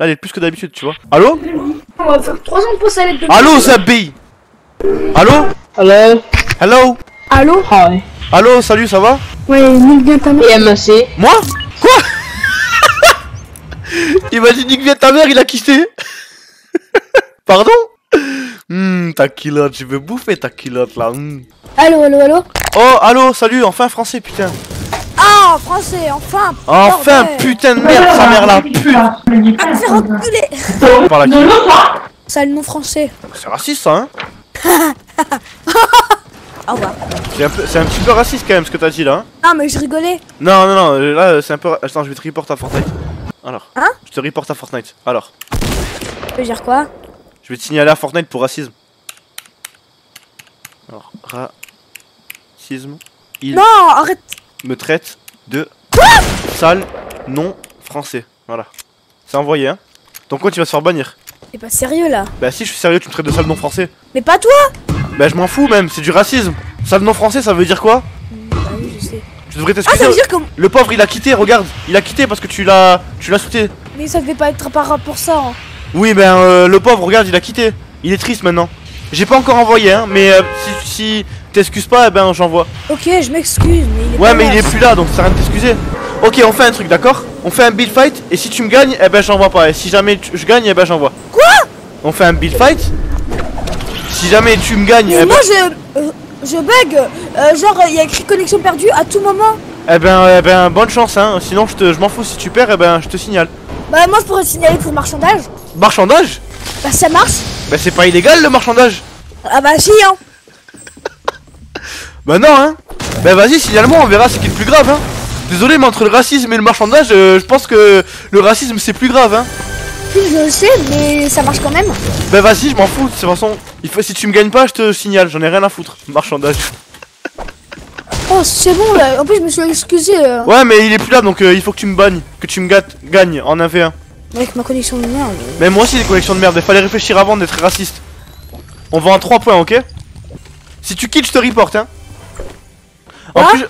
Là, elle est plus que d'habitude, tu vois. Allô? On va faire 3 ans de pause à l'aide de... Allô, Zabi? Allô? Hello? Hello? Allô? Hi. Allô, salut, ça va? Ouais, nique bien ta mère. Et MAC. Moi? Quoi? Il m'a dit nique bien ta mère, il a quitté. Pardon? Ta culotte, je veux bouffer ta culotte là. Allô, allô, allô? Oh, allô, salut, enfin français, putain. Ah, oh, français, enfin! Enfin, bordel. Putain de merde, sa mère la pute! À me faire enculer! Par la gueule! Sale nom français! C'est raciste ça, hein? Au revoir! C'est un petit peu raciste quand même ce que t'as dit là! Ah, mais je rigolais! Non, non, non, là c'est un peu. Attends, je vais te report à Fortnite! Alors? Hein? Je te reporte à Fortnite, alors! Tu veux dire quoi? Je vais te signaler à Fortnite pour racisme! Alors, racisme. Il... Non, arrête! Me traite de sale non français. Voilà. C'est envoyé, hein. Ton compte il va se faire bannir. T'es pas sérieux là? Bah si, je suis sérieux, tu me traites de sale non français. Mais pas toi! Bah je m'en fous même, c'est du racisme. Sale non français, ça veut dire quoi? Bah oui, je sais. Tu devrais t'excuser. Ah, ça veut dire que... Le pauvre il a quitté, regarde. Il a quitté parce que tu l'as sauté. Mais ça devait pas être par rapport à ça. Hein. Oui, ben le pauvre, regarde, il a quitté. Il est triste maintenant. J'ai pas encore envoyé, hein, mais si t'excuses pas, eh ben j'envoie. Ok, je m'excuse, mais il est ouais, mais il est plus là, donc ça sert à rien de t'excuser. Ok, on fait un truc, d'accord? On fait un build fight, et si tu me gagnes, eh ben j'envoie pas. Et si jamais je gagne, eh ben j'envoie. Quoi? On fait un build fight. Si jamais tu me gagnes, eh ben... moi je bug, genre il y a écrit connexion perdue à tout moment. Eh ben bonne chance, hein. Sinon je m'en fous, si tu perds, eh ben je te signale. Bah moi je pourrais te signaler pour marchandage. Marchandage? Bah ça marche. Bah c'est pas illégal le marchandage. Ah bah si hein. Bah non hein. Bah vas-y signale-moi, on verra c'est qui le plus grave hein. Désolé mais entre le racisme et le marchandage je pense que le racisme c'est plus grave hein. Oui je le sais mais ça marche quand même. Bah vas-y je m'en fous de toute façon. Il faut, si tu me gagnes pas je te signale, j'en ai rien à foutre. Marchandage. Oh c'est bon là, en plus je me suis excusé Ouais mais il est plus là donc il faut que tu me bannes. Que tu me gagnes en 1v1. Avec ma connexion de merde. Mais moi aussi des connexions de merde, il fallait réfléchir avant d'être raciste. On va en 3 points, ok? Si tu quittes, je te reporte, hein.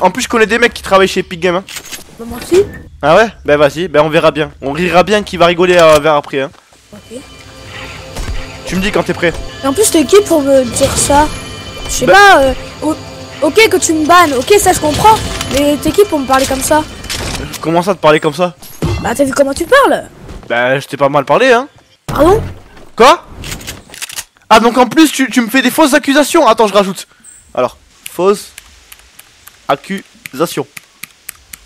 En plus, je connais des mecs qui travaillent chez Epic Game, hein. Bah moi aussi. Ah ouais? Bah vas-y, bah on verra bien. On rira bien qui va rigoler vers après, hein. Ok. Tu me dis quand t'es prêt. Et en plus, t'es qui pour me dire ça? Je sais pas, ok que tu me bannes, ok ça je comprends. Mais t'es qui pour me parler comme ça? Comment ça te parler comme ça? Bah t'as vu comment tu parles? Bah je t'ai pas mal parlé hein. Pardon? Quoi? Ah donc en plus tu me fais des fausses accusations. Attends je rajoute. Alors fausse accusation.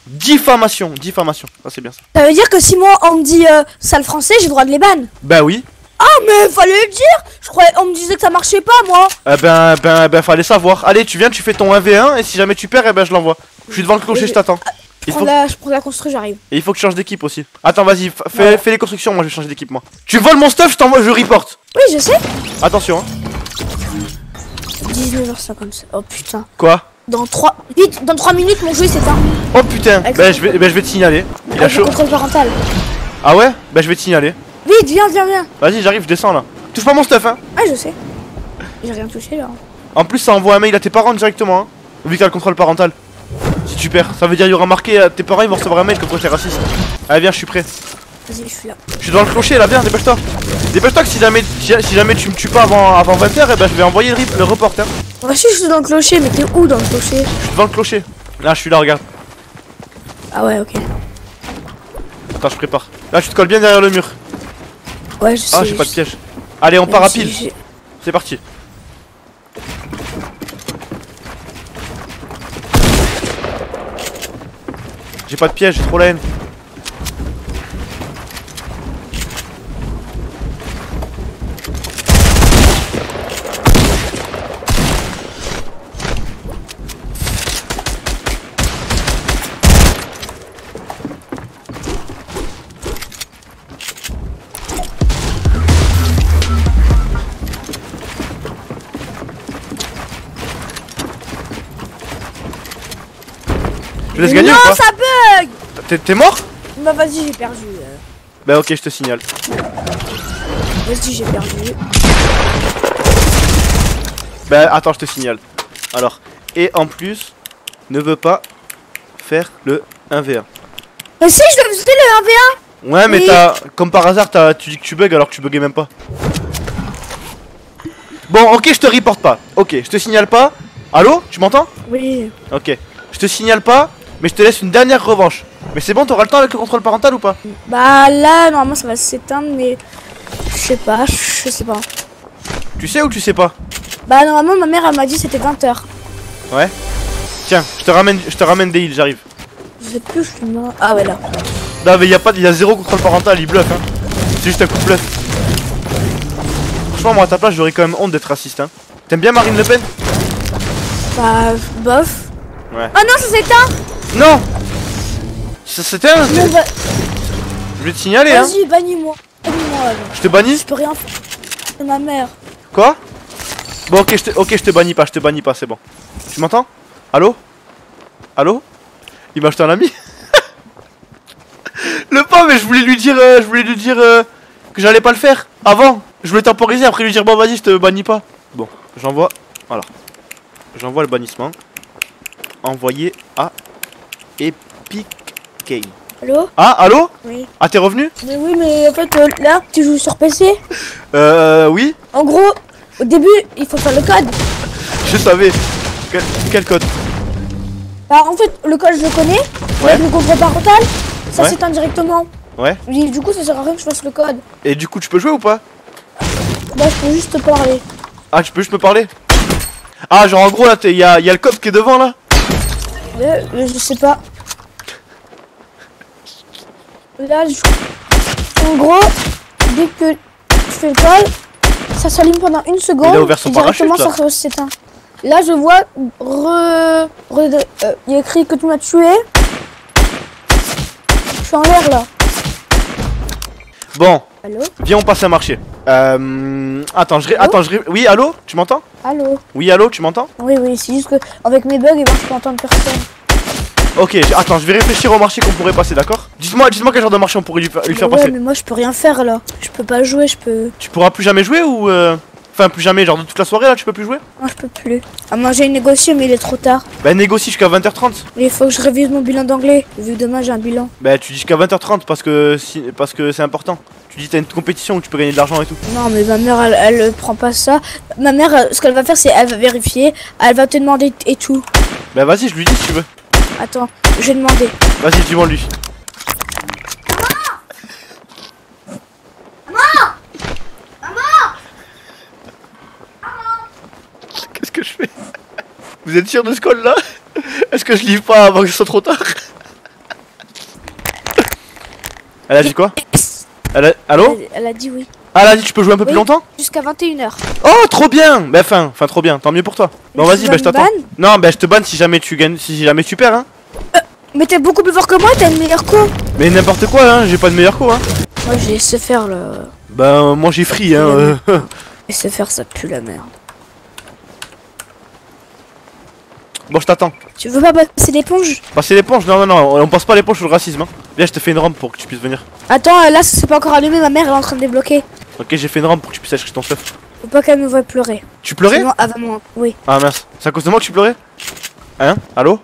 Diffamation. Diffamation. Ah c'est bien ça. Ça veut dire que si moi on me dit sale français j'ai le droit de les bannes? Bah oui. Ah mais fallait le dire. Je croyais on me disait que ça marchait pas moi. Ben fallait savoir. Allez tu viens tu fais ton 1v1 et si jamais tu perds eh ben je l'envoie. Je suis devant le clocher je t'attends. Je prends la construction, j'arrive. Et il faut que tu changes d'équipe aussi. Attends, vas-y, fais les constructions, moi je vais changer d'équipe, moi. Tu voles mon stuff, je t'envoie, je reporte. Oui, je sais. Attention, hein. 19h50. Oh putain. Quoi? Dans 3... Vite, dans 3 minutes, mon jeu il s'éteint. Oh putain. Bah je vais te signaler. Il a chaud. Contrôle parental. Ah ouais? Bah je vais te signaler. Vite, viens. Vas-y, j'arrive, je descends là. Touche pas mon stuff, hein. Ah, je sais. J'ai rien touché là. En plus, ça envoie un mail à tes parents directement, hein. Vu que t'as le contrôle parental. Si tu perds, ça veut dire il y aura marqué à tes parents, ils vont recevoir un mail comme quoi t'es raciste. Allez viens, je suis prêt. Vas-y, je suis là. Je suis devant le clocher là, viens, dépêche-toi. Dépêche-toi que si jamais tu me tues pas avant 20h, et ben je vais envoyer le report. Hein. Moi aussi je suis dans le clocher, mais t'es où dans le clocher? Je suis devant le clocher. Là, je suis là, regarde. Ah ouais, ok. Attends, je prépare. Là, tu te colles bien derrière le mur. Ouais, je sais. Ah, j'ai pas de piège. Allez, on part à pile. C'est parti. J'ai pas de piège, j'ai trop la haine. Je laisse gagner, non, ou pas? Ça bug! T'es mort? Bah vas-y, j'ai perdu. Bah ok, je te signale. Vas-y, j'ai perdu. Bah attends, je te signale. Alors, et en plus, ne veut pas faire le 1v1. Bah si, je le faisais le 1v1! Ouais mais oui. Comme par hasard tu dis que tu bugs alors que tu buguais même pas. Bon ok je te reporte pas. Ok je te signale pas. Allô tu m'entends? Oui. Ok je te signale pas. Mais je te laisse une dernière revanche. Mais c'est bon, t'auras le temps avec le contrôle parental ou pas? Bah là, normalement ça va s'éteindre, mais je sais pas. Tu sais ou tu sais pas? Bah normalement ma mère elle m'a dit c'était 20h. Ouais. Tiens, je te ramène des îles, j'arrive. Je sais plus, je suis mort. Ah ouais là. Non mais y a zéro contrôle parental, il bluffe hein. C'est juste un coup de bluff. Franchement moi à ta place j'aurais quand même honte d'être raciste hein. T'aimes bien Marine Le Pen? Bah bof. Ouais. Ah non ça s'éteint. Non! C'était un... Je vais te signaler hein. Vas-y, bannis-moi. Je te bannis? Je peux rien faire. C'est ma mère. Quoi? Bon ok, je te bannis pas, c'est bon. Tu m'entends? Allô? Allô? Il m'a acheté un ami. Le pauvre, mais je voulais lui dire que j'allais pas le faire. Avant, je voulais temporiser, après lui dire bon vas-y, je te bannis pas. Bon, j'envoie... Voilà. J'envoie le bannissement. Envoyé à... Epic Game. Allô? Ah, allô? Oui. Ah, t'es revenu? Mais oui, mais en fait, là, tu joues sur PC? Oui. En gros, au début, il faut faire le code. Je savais. Quel code? Bah, en fait, le code, je le connais. Ouais. Le contrôle parental, ça s'éteint directement. Ouais. Et du coup, ça sert à rien que je fasse le code. Et du coup, tu peux jouer ou pas? Bah, je peux juste te parler. Ah, tu peux juste me parler? Ah, genre, en gros, là, y a le code qui est devant, là? Je sais pas. Là, en gros, dès que tu fais le col, ça s'allume pendant une seconde. Il a ouvert son parachute, ça s'éteint. Là, je vois, il y a écrit que tu m'as tué. Je suis en l'air là. Bon. Allô? Viens, on passe à marcher. Attends, oui, allô? Tu m'entends? Allô? Oui, allô, tu m'entends? Oui, c'est juste que avec mes bugs, et ben, je peux entendre personne. Ok, attends, je vais réfléchir au marché qu'on pourrait passer, d'accord? Dites-moi quel genre de marché on pourrait lui faire passer. Mais moi je peux rien faire là, je peux pas jouer, Tu pourras plus jamais jouer ou... Enfin plus jamais, genre de toute la soirée là, tu peux plus jouer? Non, je peux plus. Ah moi j'ai négocié mais il est trop tard. Bah négocie jusqu'à 20h30. Mais il faut que je révise mon bilan d'anglais, vu que demain j'ai un bilan. Bah tu dis jusqu'à 20h30 parce que c'est important. Tu dis t'as une compétition où tu peux gagner de l'argent et tout. Non mais ma mère elle prend pas ça. Ma mère, ce qu'elle va faire c'est elle va vérifier, elle va te demander et tout. Bah vas-y, je lui dis si tu veux. Attends, je vais demander. Vas-y, dis-moi lui. Maman! Maman! Qu'est-ce que je fais? Vous êtes sûr de ce call là? Est-ce que je livre pas avant que ce soit trop tard? Elle a dit quoi? Allô? Elle a dit oui. Ah, elle a dit tu peux jouer un peu plus longtemps? Jusqu'à 21h. Oh, trop bien! Bah, enfin, trop bien, tant mieux pour toi. Bon, vas-y, bah, je t'attends. Non, bah, je te banne si jamais tu gagnes, si jamais tu perds, hein. Mais t'es beaucoup plus fort que moi, t'as une meilleure co. Mais n'importe quoi, hein, j'ai pas de meilleure co, hein. Moi, j'ai laissé faire le. Bah, moi, j'ai free, hein. Laissé faire, ça pue la merde. Bon, je t'attends. Tu veux pas passer l'éponge? Passer l'éponge? Non, on passe pas l'éponge sur le racisme, hein. Viens, je te fais une rampe pour que tu puisses venir. Attends, là, c'est pas encore allumé, ma mère, elle est en train de débloquer. Ok, j'ai fait une rampe pour que tu puisses acheter ton stuff. Faut pas qu'elle me voie pleurer. Tu pleurais? Sinon, avant moi, oui. Ah mince, c'est à cause de moi que tu pleurais? Hein? Allô?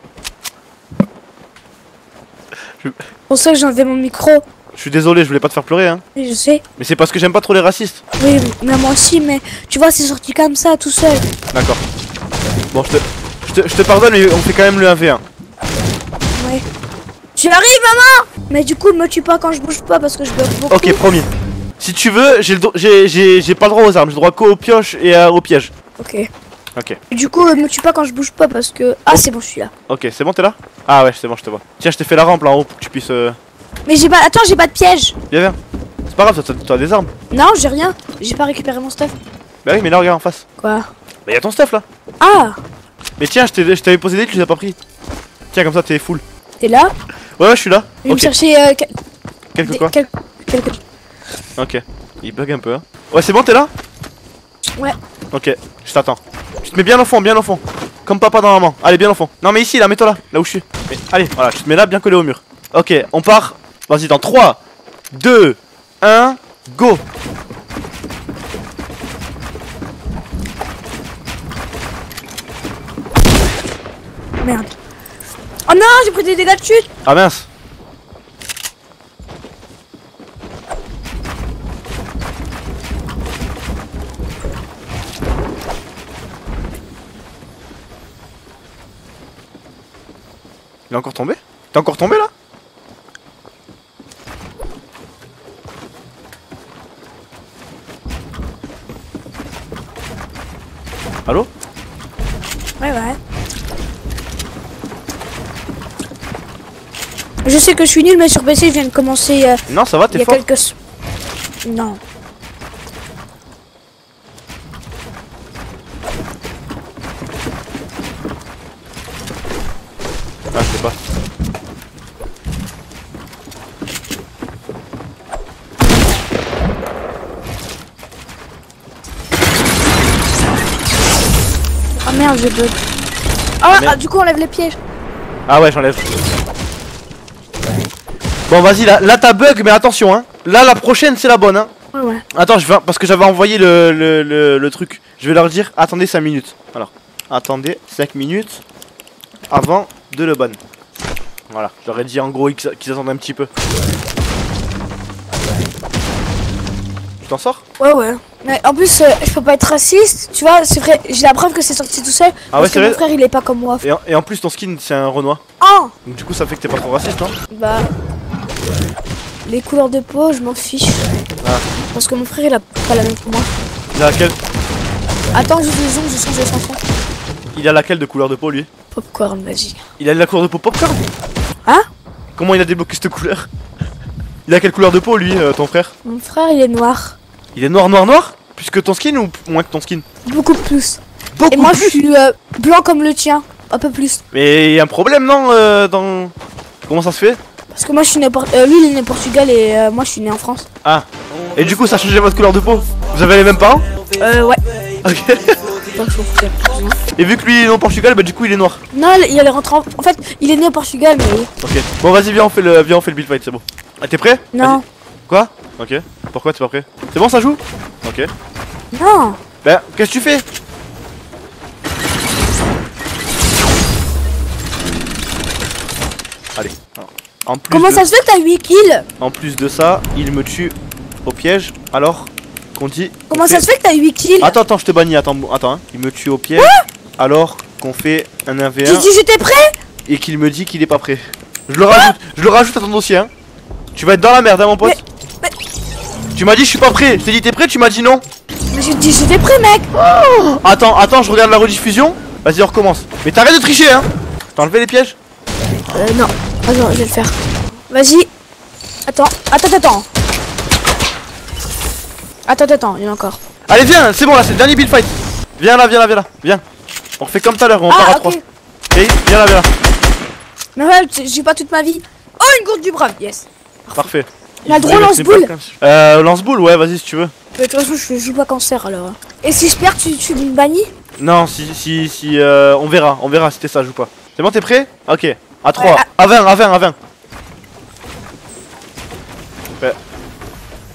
Pour ça que j'ai enlevé mon micro. Je suis désolé, je voulais pas te faire pleurer hein. Oui, je sais. Mais c'est parce que j'aime pas trop les racistes. Oui, mais moi aussi, mais tu vois, c'est sorti comme ça, tout seul. D'accord. Bon, je te pardonne, mais on fait quand même le 1v1. Ouais. J'arrive, maman! Mais du coup, me tue pas quand je bouge pas parce que je bug beaucoup. Ok, promis. Si tu veux, j'ai pas le droit aux armes, j'ai le droit qu'aux pioches et au piège. Ok. Du coup, me tue pas quand je bouge pas parce que... Ah, c'est bon, je suis là. Ok, c'est bon, t'es là? Ah ouais, c'est bon, je te vois. Tiens, je t'ai fait la rampe là en haut pour que tu puisses... Mais j'ai pas... Attends, j'ai pas de piège. Viens. C'est pas grave, t'as des armes. Non, j'ai rien. J'ai pas récupéré mon stuff. Bah oui, mais là, regarde en face. Quoi? Bah y'a ton stuff là. Ah. Mais tiens, je t'avais posé des tu les as pas pris. Tiens, comme ça, t'es full. T'es là? Ouais, je suis là. Je vais me chercher... Quelque... Ok, il bug un peu hein. Ouais c'est bon t'es là? Ouais. Ok, je t'attends. Tu te mets bien au fond. Comme papa dans maman. Allez bien au fond. Non mais ici là, mets-toi là, là où je suis. Allez, voilà, tu te mets là bien collé au mur. Ok, on part. Vas-y dans 3, 2, 1, go. Merde. Oh non, j'ai pris des dégâts de chute. Ah mince. est encore tombé? T'es encore tombé là? Allô? Ouais. Je sais que je suis nul, mais sur PC, je viens de commencer. Non, ça va, t'es fort. Non. Ah, je sais pas. Ah merde, j'ai bug. Ah, du coup, on lève les pièges. Ah ouais, j'enlève. Bon, vas-y, là t'as bug, mais attention, hein. Là, la prochaine, c'est la bonne, hein. Ouais. Attends, je vais... parce que j'avais envoyé le truc. Je vais leur dire, attendez 5 minutes. Alors, attendez 5 minutes avant de le ban. Voilà, j'aurais dit en gros qu'ils attendent un petit peu. Tu t'en sors? Ouais. Mais en plus, je peux pas être raciste, tu vois, c'est vrai, j'ai la preuve que c'est sorti tout seul. Ah ouais, c'est vrai. Mon frère, il est pas comme moi. Et en plus, ton skin, c'est un Renoir. Oh! Donc, du coup, ça fait que t'es pas trop raciste, hein? Bah. Les couleurs de peau, je m'en fiche. Ah. Parce que mon frère, il a pas la même que moi. Il a laquelle? Attends, je change de chanson. Il a laquelle de couleur de peau, lui? Popcorn, vas-y. Il a la couleur de peau popcorn? Hein? Comment il a débloqué cette couleur? Il a quelle couleur de peau, lui, ton frère? Mon frère, il est noir. Il est noir? Plus que ton skin ou moins que ton skin? Beaucoup plus. Et moi je suis blanc comme le tien, un peu plus. Mais y'a un problème non dans... Comment ça se fait? Parce que moi je suis né lui il est né au Portugal et moi je suis né en France. Ah. Et du coup ça a changé votre couleur de peau? Vous avez les mêmes parents? Ouais. Ok. Et vu que lui il est né au Portugal, bah du coup il est noir. Non, il est rentré en fait, il est né au Portugal mais... Ok. Bon vas-y viens on fait le build fight, c'est bon. Ah, t'es prêt? Non. Quoi? Ok. Pourquoi t'es pas prêt? C'est bon ça joue? Ok. Non. Bah qu'est-ce que tu fais? Allez. En plus comment ça se fait que t'as 8 kills? En plus de ça, il me tue au piège. Alors qu'on dit... Comment ça se fait que t'as 8 kills? Attends, je te bannis. Attends hein. Il me tue au piège. Alors qu'on fait un 1v1. J'ai dit j'étais prêt. Et qu'il me dit qu'il est pas prêt. Je le rajoute à ton dossier hein. Tu vas être dans la merde hein mon pote. Tu m'as dit je suis pas prêt, je t'ai dit t'es prêt, tu m'as dit non. Mais j'ai dit j'étais prêt mec. Oh attends, je regarde la rediffusion. Vas-y on recommence. Mais t'arrêtes de tricher hein. T'as enlevé les pièges? Non, attends, je vais le faire. Vas-y. Attends, il y en a encore. Allez viens, c'est bon là, c'est le dernier build fight. Viens là, viens. On refait comme tout à l'heure, on part à 3. Et viens là. Mais ouais, j'ai pas toute ma vie. Oh une gourde du brave, yes. Parfait. Il a droit lance-boule. Lance-boule, ouais, vas-y si tu veux. Mais de toute façon, je joue pas cancer alors. Et si je perds, tu me bannis? Non, si, on verra si t'es sage ou pas. C'est bon, t'es prêt? Ok, à 3, ouais, à 20. Ouais.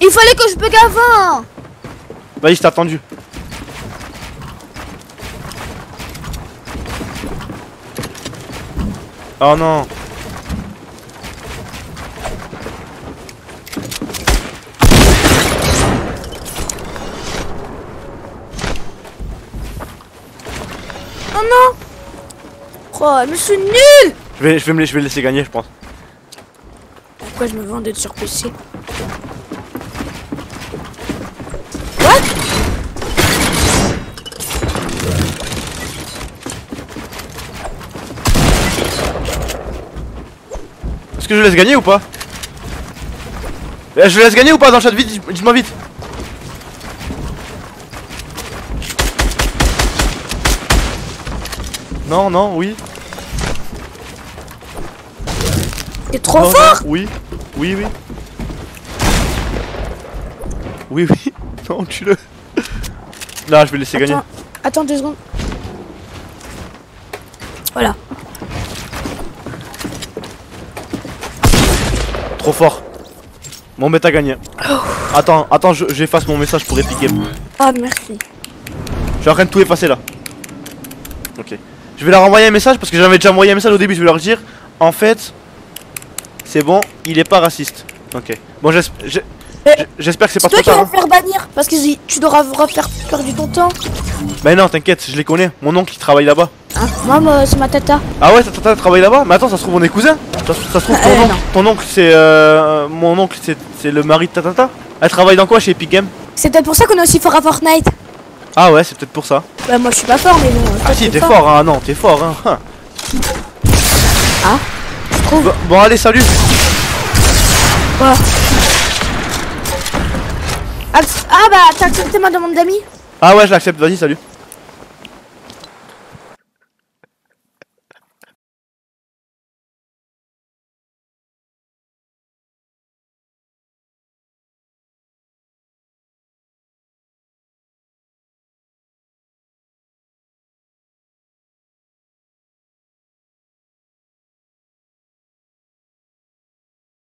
Il fallait que je bug avant. Vas-y, je t'ai attendu. Oh non. Non! Oh, mais je suis nul! Je vais le laisser gagner, je pense. Pourquoi je me vends d'être sur PC? What? Est-ce que je laisse gagner ou pas? Je laisse gagner ou pas dans le chat? Vite, dis-moi vite! Non, oui. T'es trop fort. Oui. Non, tue-le. Là, je vais laisser gagner. Attends 2 secondes. Voilà. Trop fort. Bon, mais t'as gagné. Oh. Attends, j'efface mon message pour Epic Games. Ah, merci. Je suis en train de tout effacer là. Ok. Je vais leur envoyer un message parce que j'avais déjà envoyé un message au début. Je vais leur dire en fait, c'est bon, il est pas raciste. Ok, bon, j'espère que c'est pas trop tard. C'est toi qui vas me faire bannir parce que tu devras faire perdre ton temps. Mais non, t'inquiète, je les connais. Mon oncle il travaille là-bas. Hein, moi c'est ma tata. Ah ouais, ta tata travaille là-bas? Mais attends, ça se trouve on est cousins. Ça se trouve ton oncle c'est mon oncle c'est le mari de ta tata. Elle travaille dans quoi chez Epic Games? C'est peut-être pour ça qu'on est aussi fort à Fortnite. Ah ouais, c'est peut-être pour ça. Bah moi je suis pas fort mais bon. Ah si, t'es fort hein, non, t'es fort hein. Ah, je trouve. Bon allez, salut. Voilà. Ah bah t'as accepté ma demande d'amis? Ah ouais, je l'accepte, vas-y, salut.